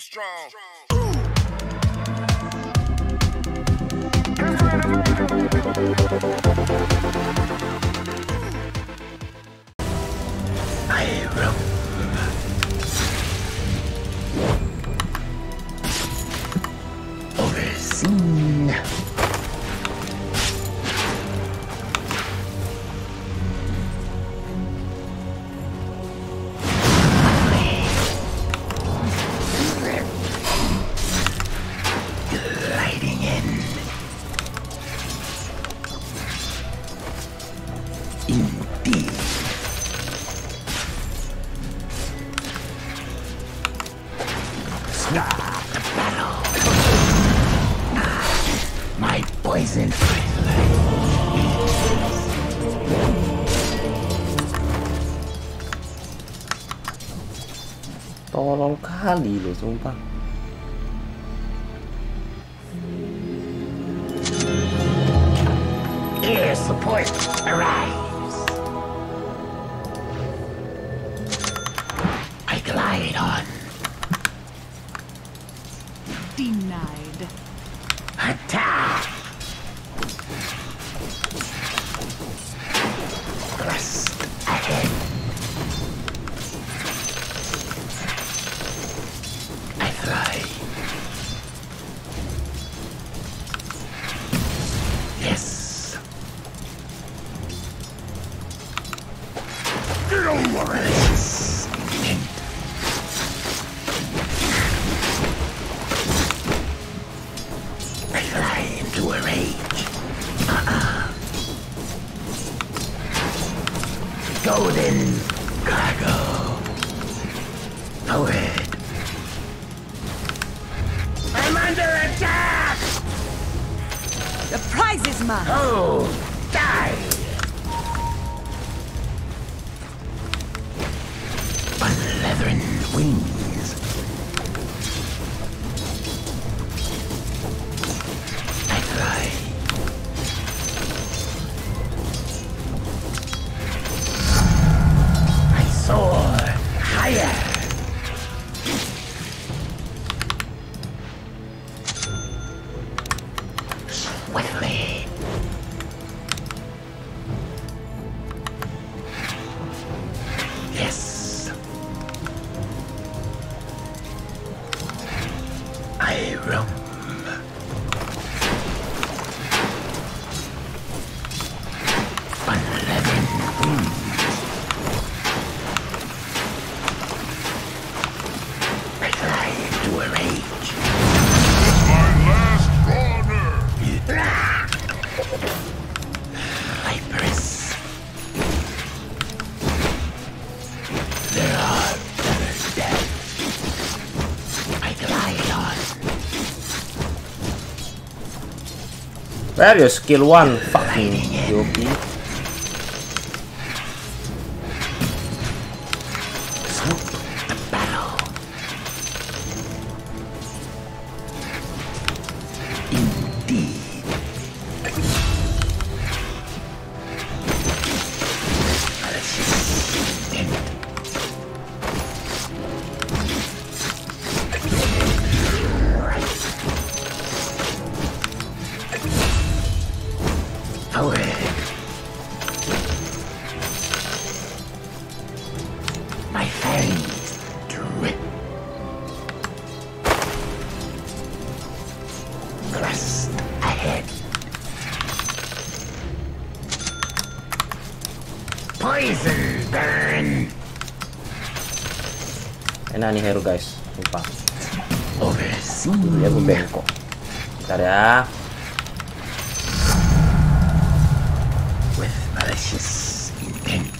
be strong. I will. Overseen. Gliding in. Indeed. Stop the battle. My poison tolong kali loh, sumpah. Air support arrives. I glide on. Denied. Attack! Thrust ahead. I thrive. Yes. Get over it. Into a rage. Golden cargo. Forward. I'm under attack. The prize is mine. Oh, die. Unleathering wings. Swiftly. Yes. I roam. Unleavened. Where your skill one? Fucking Yogi. Swoop the battle. Indeed. My fangs drip. Thrust ahead. Poison burn. Enak nih hero guys, lupa. Overseen. Ya gue bengkok. Bentar ya. With malicious intent.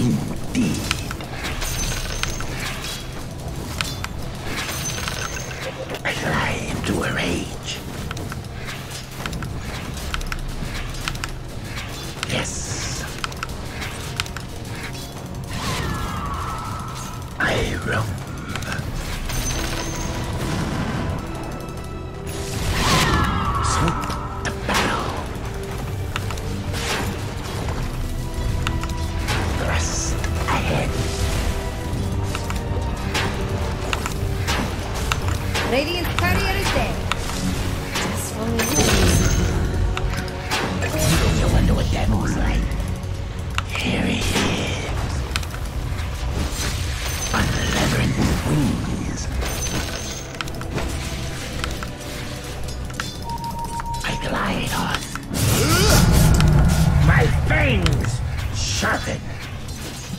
Indeed. I fly into a rage. Yes. I roam. Swoop the battle.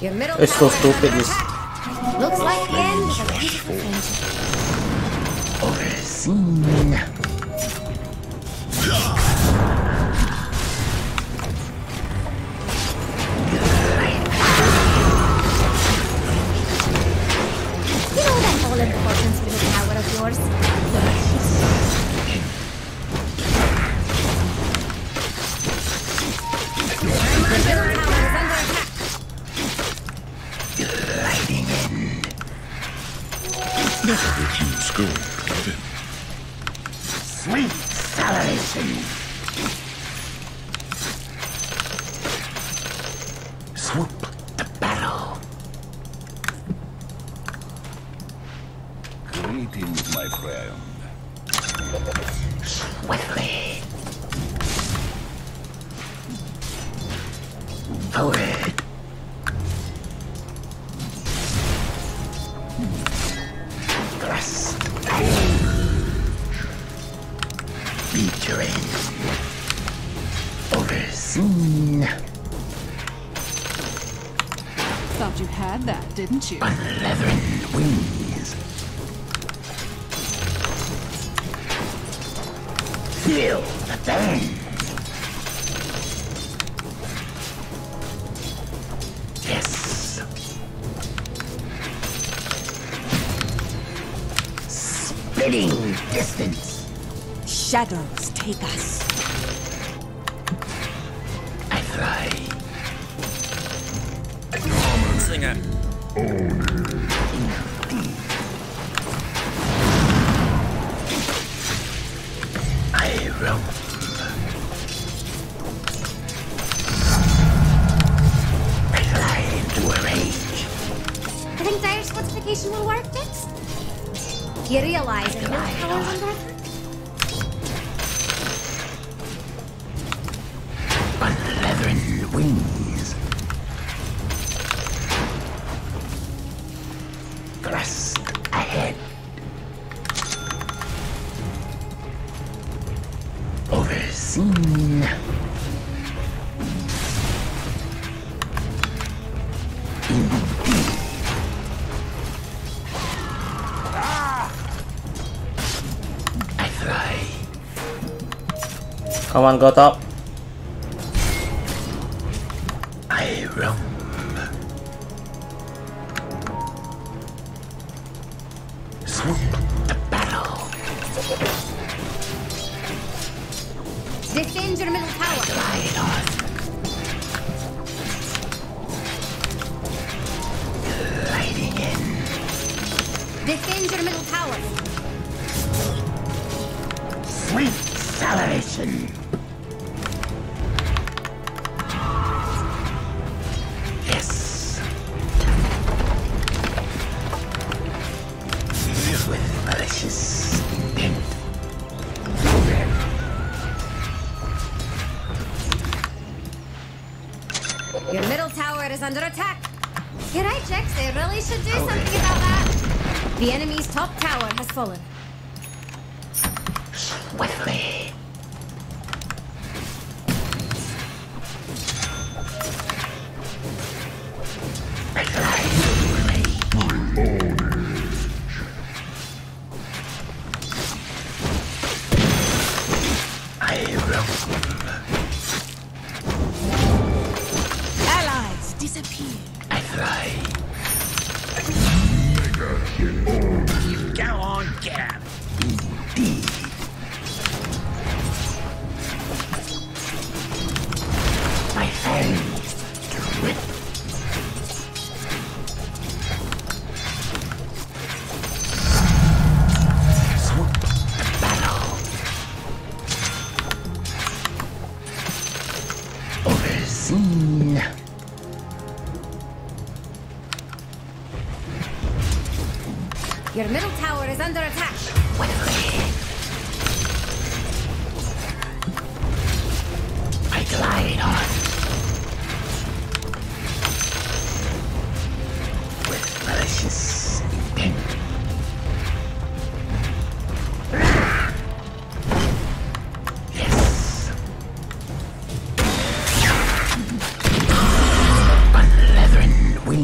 Eu estou estúpido. Pobrezinha. Sweet salvation. Swoop the battle. Greetings, my friend. Swiftly. Forward. Thought you had that, didn't you? Unleathering wings. Feel the pain. Yes. Spitting distance. Shadows take us. Singer. Oh, I roam. I fly into a rage. I think Dire's fortification will work next. You realize that no power will work. Unleathering wings. Thrust ahead. Overseen. I fly. Come on, go top. I roam. The battle. Defend your middle tower. Glide on. Gliding in. Defend your middle tower. Sweet salvation. Your middle tower is under attack. You're right, Jax. They really should do something about that. The enemy's top tower has fallen. Swiftly. Disappear. I fly. Mega hit. Go on, Gab. Indeed. My fangs drip. Swoop the battle. Overseen. Your middle tower is under attack. I glide on. With malicious intent. Yes. Unleathering wings.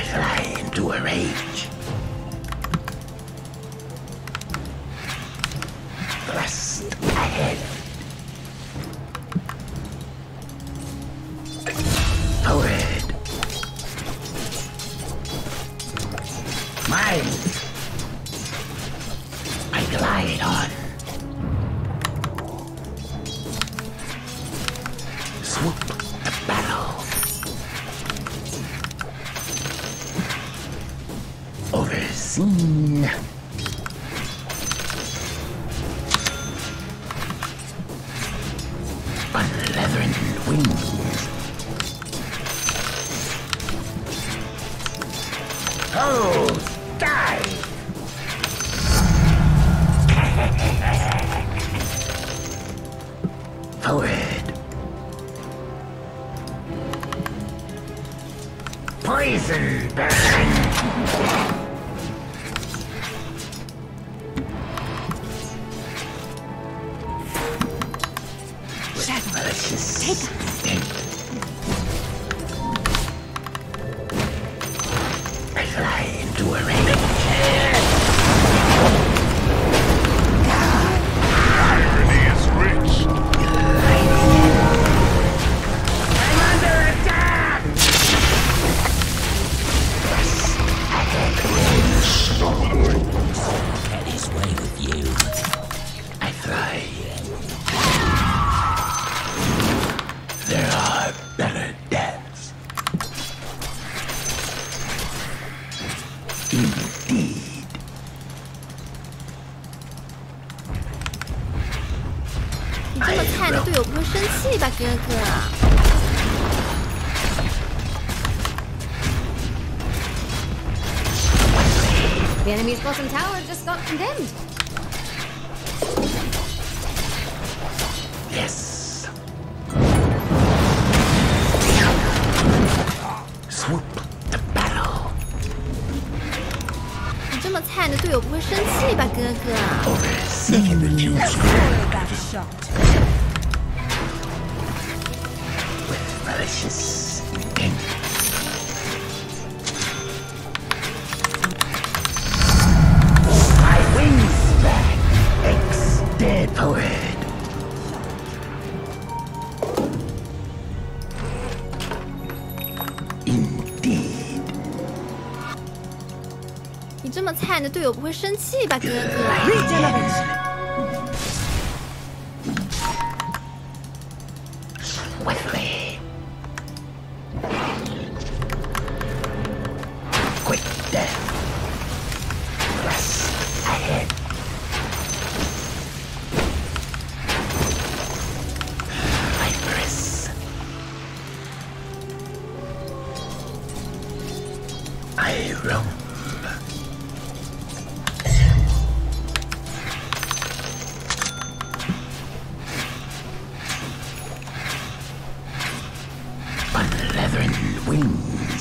as I into a rage. Thrust ahead. Forward. Mine. I glide on. Swoop the barrel. Overseen. Poison burn! Shadow, malicious take us! I fly into a raven. Irony is rich! Indeed.你这么菜的队友不会生气吧，哥哥？The enemy's bottom tower just got condemned. Yes. Swoop. 这么菜的队友不会生气吧，哥哥？My wings back, extend forward.这么菜的队友不会生气吧，哥哥？Wings.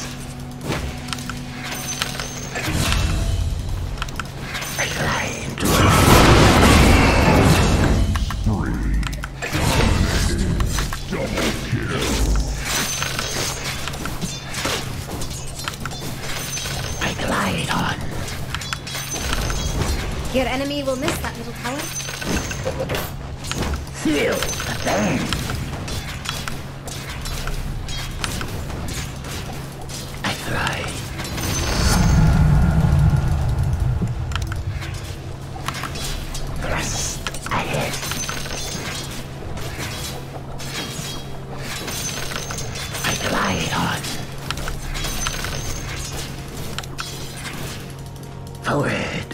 I fly into a spree. Double kill. I glide on. Your enemy will miss that little tower. Feel the bang. Forward.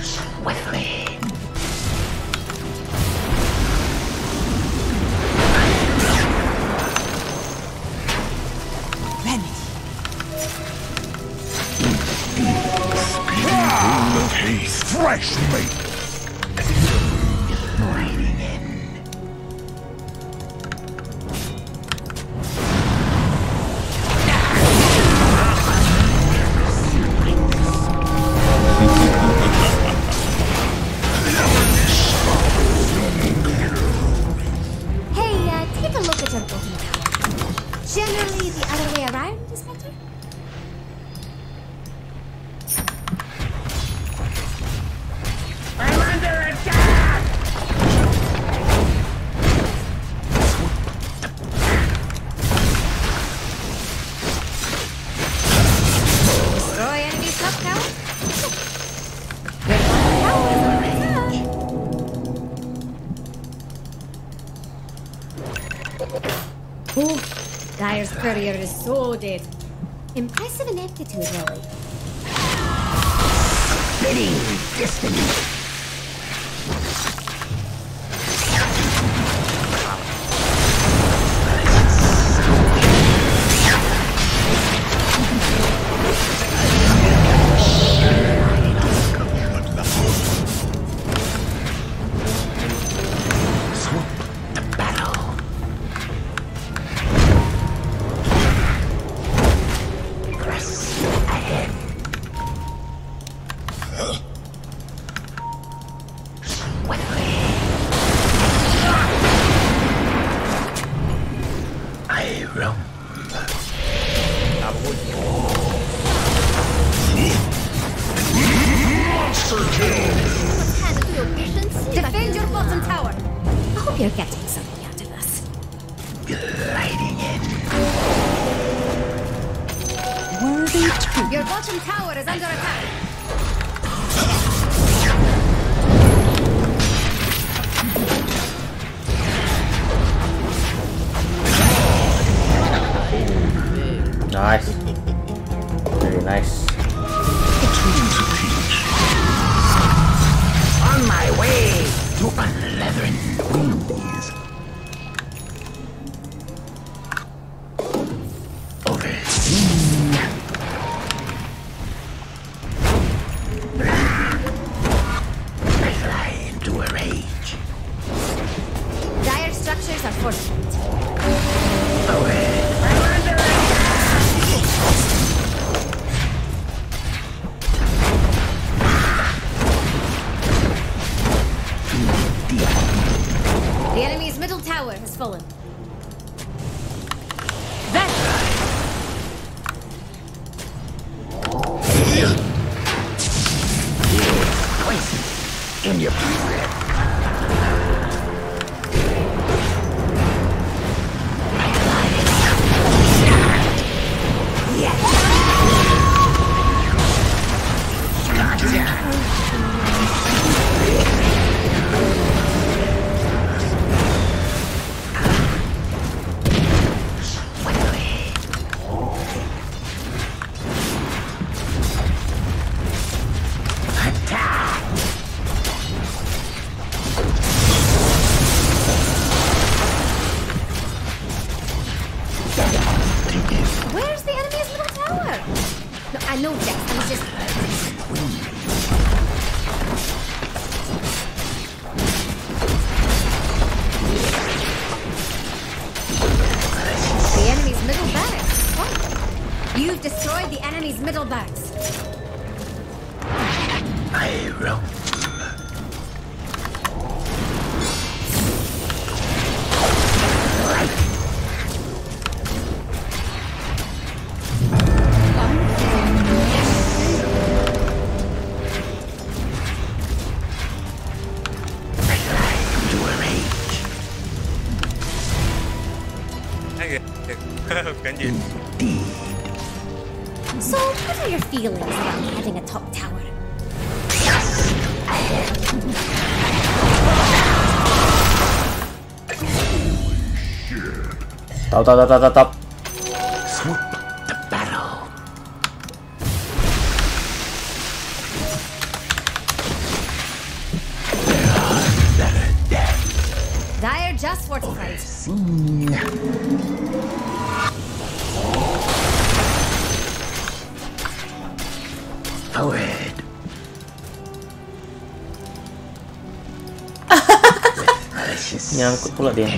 Swiftly. Vanish. The taste. Fresh meat. Take a look at your bottom tower. Generally, the other way around is better. I'm under attack! Destroy enemy sub now. Oh. Dyer's courier is so dead. Impressive in aptitude, really. Spitting destiny. Top. Swoop the battle. There are better deaths. Dire just fortified. Forward. Nyangkut pula dia.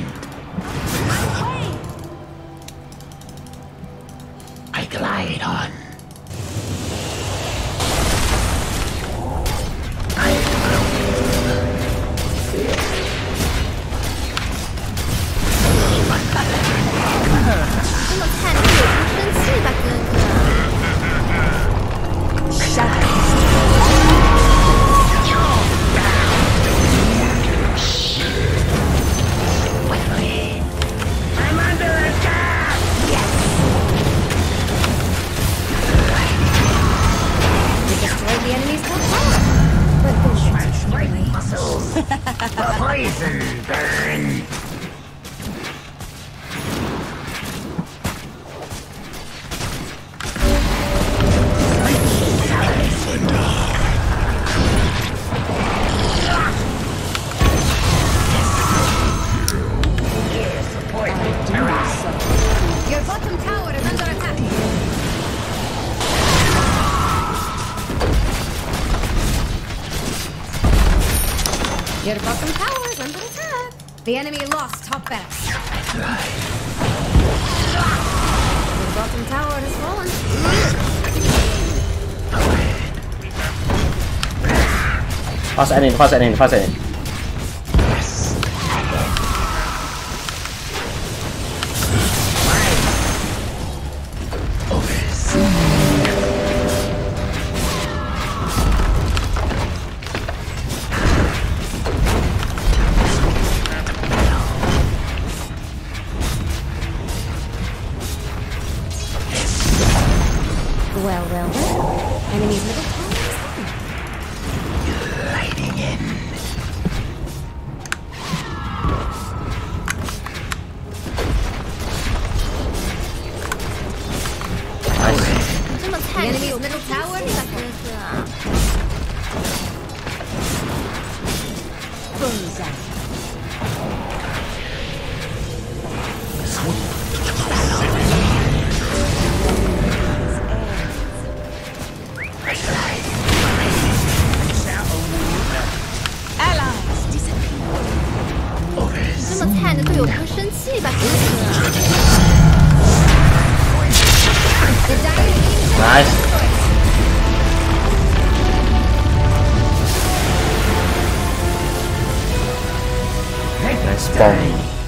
and burn. Your bottom tower is under attack. The enemy lost top barracks. Your bottom tower has fallen. Pass it in. Yes. Over. Well. Enemies middle tower is gone. Gliding in. The enemy's middle tower is gone. Nice. Nice bomb.